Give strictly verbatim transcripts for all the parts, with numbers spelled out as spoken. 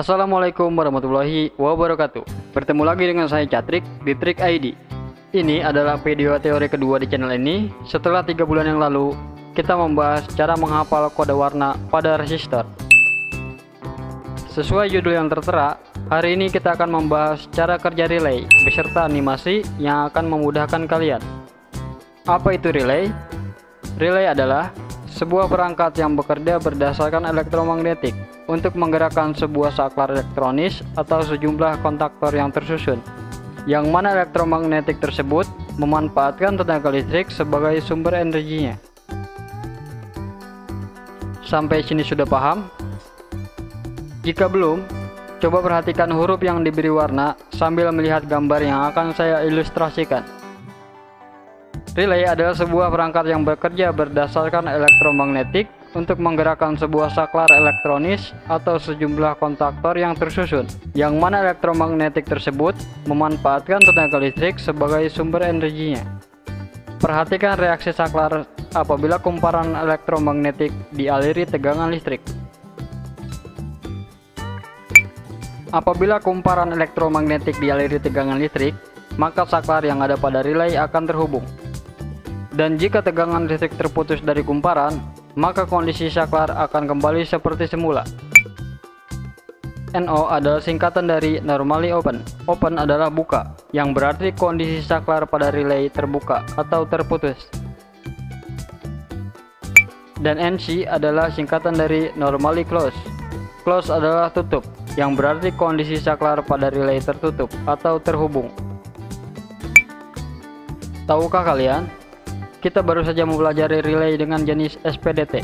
Assalamualaikum warahmatullahi wabarakatuh. Bertemu lagi dengan saya Catric, Dietric Aidi. Ini adalah video teori kedua di channel ini. Setelah tiga bulan yang lalu, kita membahas cara menghafal kode warna pada resistor. Sesuai judul yang tertera, hari ini kita akan membahas cara kerja relay beserta animasi yang akan memudahkan kalian. Apa itu relay? Relay adalah sebuah perangkat yang bekerja berdasarkan elektromagnetik untuk menggerakkan sebuah saklar elektronis atau sejumlah kontaktor yang tersusun, yang mana elektromagnetik tersebut memanfaatkan tenaga listrik sebagai sumber energinya. Sampai sini sudah paham? Jika belum, coba perhatikan huruf yang diberi warna sambil melihat gambar yang akan saya ilustrasikan. Relay adalah sebuah perangkat yang bekerja berdasarkan elektromagnetik untuk menggerakkan sebuah saklar elektronis atau sejumlah kontaktor yang tersusun, yang mana elektromagnetik tersebut memanfaatkan tenaga listrik sebagai sumber energinya. Perhatikan reaksi saklar apabila kumparan elektromagnetik dialiri tegangan listrik. Apabila kumparan elektromagnetik dialiri tegangan listrik, maka saklar yang ada pada relay akan terhubung. Dan jika tegangan listrik terputus dari kumparan, maka kondisi saklar akan kembali seperti semula. N O adalah singkatan dari normally open. Open adalah buka, yang berarti kondisi saklar pada relay terbuka atau terputus. Dan N C adalah singkatan dari normally close. Close adalah tutup, yang berarti kondisi saklar pada relay tertutup atau terhubung. Tahukah kalian? Kita baru saja mempelajari relay dengan jenis S P D T.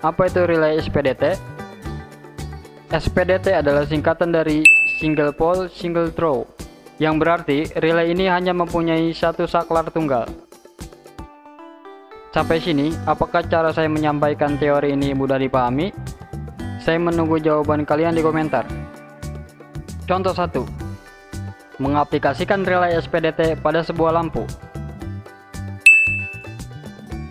Apa itu relay S P D T? S P D T adalah singkatan dari Single Pole Single Throw, yang berarti relay ini hanya mempunyai satu saklar tunggal. Sampai sini, apakah cara saya menyampaikan teori ini mudah dipahami? Saya menunggu jawaban kalian di komentar. Contoh satu. Mengaplikasikan relay S P D T pada sebuah lampu.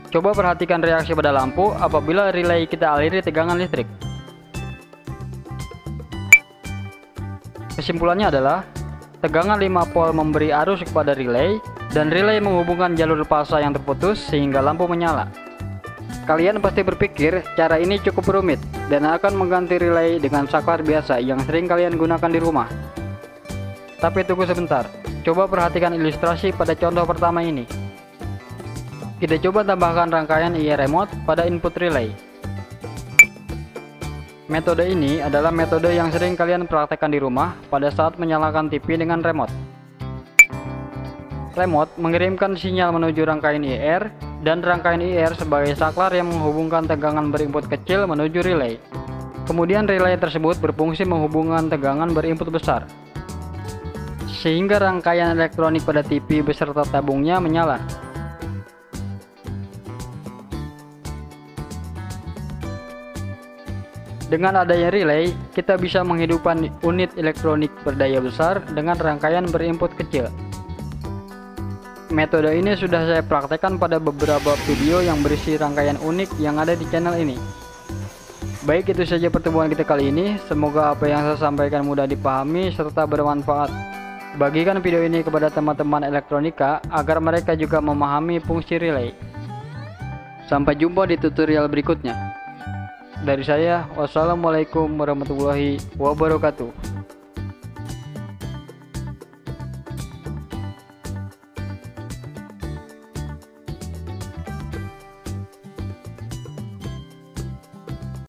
Coba perhatikan reaksi pada lampu apabila relay kita aliri tegangan listrik. Kesimpulannya adalah, tegangan lima volt memberi arus kepada relay, dan relay menghubungkan jalur pulsa yang terputus sehingga lampu menyala. Kalian pasti berpikir cara ini cukup rumit, dan akan mengganti relay dengan saklar biasa yang sering kalian gunakan di rumah. Tapi tunggu sebentar, coba perhatikan ilustrasi pada contoh pertama ini. Kita coba tambahkan rangkaian I R remote pada input relay. Metode ini adalah metode yang sering kalian praktekkan di rumah pada saat menyalakan T V dengan remote. Remote mengirimkan sinyal menuju rangkaian I R, dan rangkaian I R sebagai saklar yang menghubungkan tegangan berinput kecil menuju relay. Kemudian relay tersebut berfungsi menghubungkan tegangan berinput besar, sehingga rangkaian elektronik pada T V beserta tabungnya menyala. Dengan adanya relay, kita bisa menghidupkan unit elektronik berdaya besar dengan rangkaian berinput kecil. Metode ini sudah saya praktekkan pada beberapa video yang berisi rangkaian unik yang ada di channel ini. Baik, itu saja pertemuan kita kali ini. Semoga apa yang saya sampaikan mudah dipahami serta bermanfaat. Bagikan video ini kepada teman-teman elektronika agar mereka juga memahami fungsi relay. Sampai jumpa di tutorial berikutnya. Dari saya, wassalamualaikum warahmatullahi wabarakatuh.